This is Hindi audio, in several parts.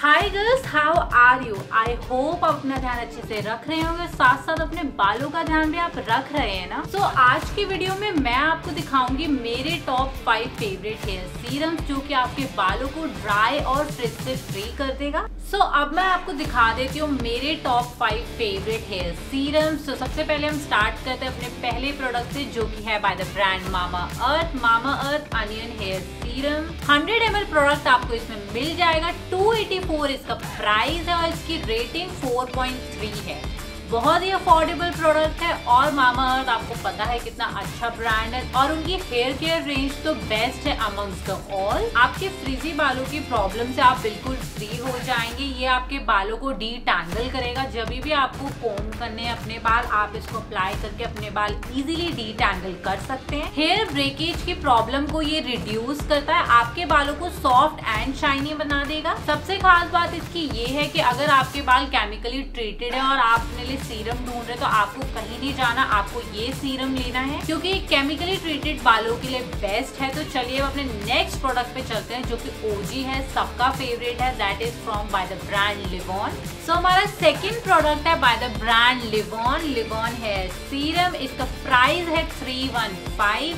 Hi girls, how are you? I hope आप अपना ध्यान अच्छे से रख रहे होंगे, साथ साथ अपने बालों का ध्यान भी आप रख रहे हैं ना। सो आज की वीडियो में मैं आपको दिखाऊंगी मेरे टॉप 5 फेवरेट हेयर सीरम्स जो कि आपके बालों को ड्राई और फ्रिज से फ्री कर देगा। सो अब मैं आपको दिखा देती हूँ मेरे टॉप 5 फेवरेट हेयर सीरम्स। तो सबसे पहले हम स्टार्ट करते हैं अपने पहले प्रोडक्ट से जो कि है by the brand Mamaearth onion hair serum. 100 ml product आपको इसमें मिल जाएगा। 284 इसका प्राइस है और इसकी रेटिंग 4.3 है। बहुत ही अफोर्डेबल प्रोडक्ट है और मामा अर्थ आपको पता है कितना अच्छा ब्रांड है और उनकी हेयर केयर रेंज तो बेस्ट है अमंग्स द ऑल। आपके फ्रिजी बालों की प्रॉब्लम से आप बिल्कुल फ्री हो जाएंगे। ये आपके बालों को डीटैंगल करेगा। जब भी आपको कोम करने अपने बाल, आप इसको अप्लाई करके अपने बाल इजीली डीटैंगल कर सकते हैं। हेयर ब्रेकेज की प्रॉब्लम को ये रिड्यूस करता है, आपके बालों को सॉफ्ट एंड शाइनी बना देगा। सबसे खास बात इसकी ये है कि अगर आपके बाल केमिकली ट्रीटेड है और आपने सीरम ढूंढ रहे तो आपको कहीं नहीं जाना, आपको ये सीरम लेना है क्योंकि केमिकली ट्रीटेड बालों के लिए बेस्ट है। तो चलिए अपने नेक्स्ट प्रोडक्ट पे चलते हैं जो कि ओजी है, सबका फेवरेट है, that is from by the brand Livon. So हमारा सेकंड प्रोडक्ट है by the brand Livon hair serum. इसका प्राइस है 315।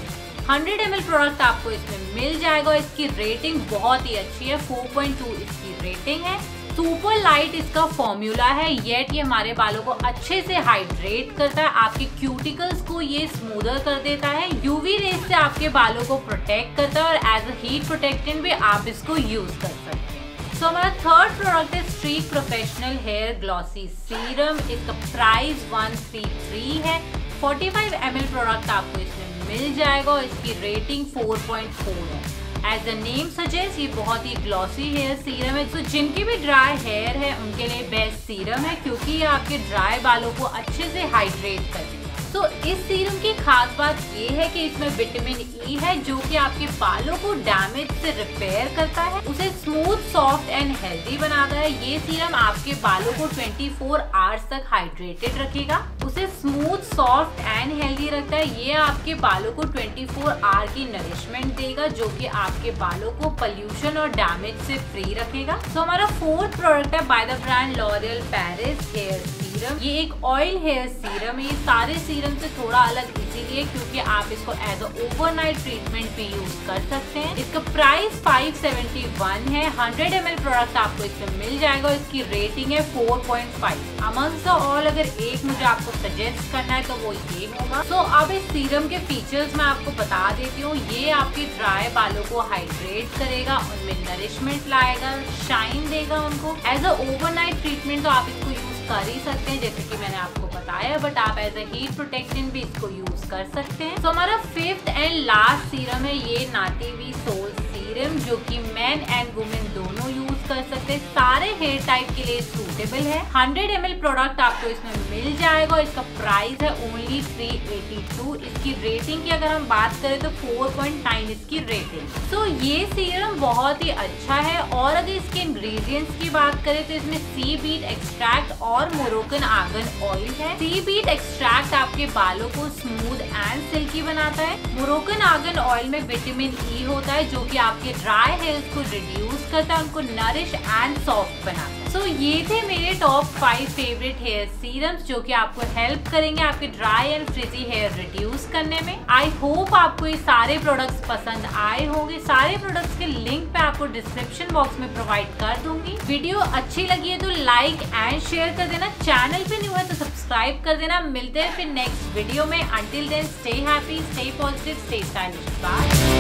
100 ml प्रोडक्ट आपको इसमें मिल जाएगा। इसकी रेटिंग बहुत ही अच्छी है, 4.2 इसकी रेटिंग है। सुपर लाइट इसका फॉर्मूला है, येट ये हमारे बालों को अच्छे से हाइड्रेट करता है, आपके क्यूटिकल्स को ये स्मूदर कर देता है, यूवी रेज से आपके बालों को प्रोटेक्ट करता है और एज अ हीट प्रोटेक्टेंट भी आप इसको यूज कर सकते हैं। सो हमारा थर्ड प्रोडक्ट है street professional hair glossy serum. इसका प्राइस 133 है। 45 ml प्रोडक्ट आपको इसमें मिल जाएगा और इसकी रेटिंग 4.4 है। एज द नेम सजेस्ट ये बहुत ही ग्लॉसी हेयर सीरम है। तो जिनके भी ड्राई हेयर है उनके लिए बेस्ट सीरम है क्योंकि ये आपके ड्राई बालों को अच्छे से हाइड्रेट करती है। तो इस सीरम की खास बात ये है कि इसमें विटामिन ई है जो कि आपके बालों को डैमेज से रिपेयर करता है, उसे स्मूथ, सॉफ्ट एंड हेल्दी बनाता है। ये सीरम आपके बालों को 24 आवर्स तक हाइड्रेटेड रखेगा, उसे स्मूथ, सॉफ्ट एंड हेल्दी रखता है। ये आपके बालों को 24 आवर की नरिशमेंट देगा जो कि आपके बालों को पॉल्यूशन और डैमेज से फ्री रखेगा। तो हमारा फोर्थ प्रोडक्ट है by the brand L'Oreal Paris hair serum. ये एक ऑयल हेयर सीरम है। ये सारे सीरम से थोड़ा अलग इसीलिए क्योंकि आप इसको एज अ ओवरनाइट ट्रीटमेंट भी यूज कर सकते हैं। इसका प्राइस 571 है। 100 ml प्रोडक्ट आपको इसमें मिल जाएगा। इसकी रेटिंग है 4.5। अमंग्स द ऑल अगर एक मुझे आपको सजेस्ट करना है तो वो ये होगा। तो अब इस सीरम के फीचर्स मैं आपको बता देती हूँ। ये आपके ड्राई बालों को हाइड्रेट करेगा, उनमें नरिशमेंट लाएगा, शाइन देगा उनको। एज अ ओवरनाइट ट्रीटमेंट तो आप इसको यूज कर ही सकते हैं जैसे कि मैंने आपको बताया, बट आप एज अ हीट प्रोटेक्टेंट भी इसको यूज कर सकते हैं। तो हमारा फिफ्थ एंड लास्ट सीरम है ये नाटिव सोल सीरम जो कि मैन एंड वुमेन दोनों यूज कर सकते हैं, सारे हेयर टाइप के लिए सूटेबल है। 100 ml प्रोडक्ट आपको इसमें मिल जाएगा। इसका प्राइस है ओनली 382। इसकी रेटिंग की अगर हम बात करें तो 4.9 इसकी रेटिंग। तो ये सीरम बहुत ही अच्छा है और अगर इसके इंग्रेडिएंट्स की बात करें तो इसमें सी बीट एक्सट्रैक्ट और मोरोकन आर्गन ऑयल है। सी बीट एक्सट्रैक्ट आपके बालों को स्मूथ एंड सिल्की बनाता है। मोरोकन आर्गन ऑयल में विटामिन ई होता है जो कि आपके ड्राई हेयर्स को रिड्यूस करता है, उनको नरिश एंड सॉफ्ट बनाता है। सो ये थे मेरे टॉप 5 फेवरेट हेयर सीरम्स जो कि आपको हेल्प करेंगे आपके dry and frizzy hair reduce करने में। आई होप आपको ये सारे प्रोडक्ट्स पसंद आए होंगे। सारे प्रोडक्ट्स के लिंक पे आपको डिस्क्रिप्शन बॉक्स में प्रोवाइड कर दूंगी। वीडियो अच्छी लगी है तो लाइक एंड शेयर कर देना। चैनल पे न्यू है तो सब्सक्राइब कर देना। मिलते हैं फिर नेक्स्ट वीडियो में। Until then stay happy, stay positive, stay stylish. Bye.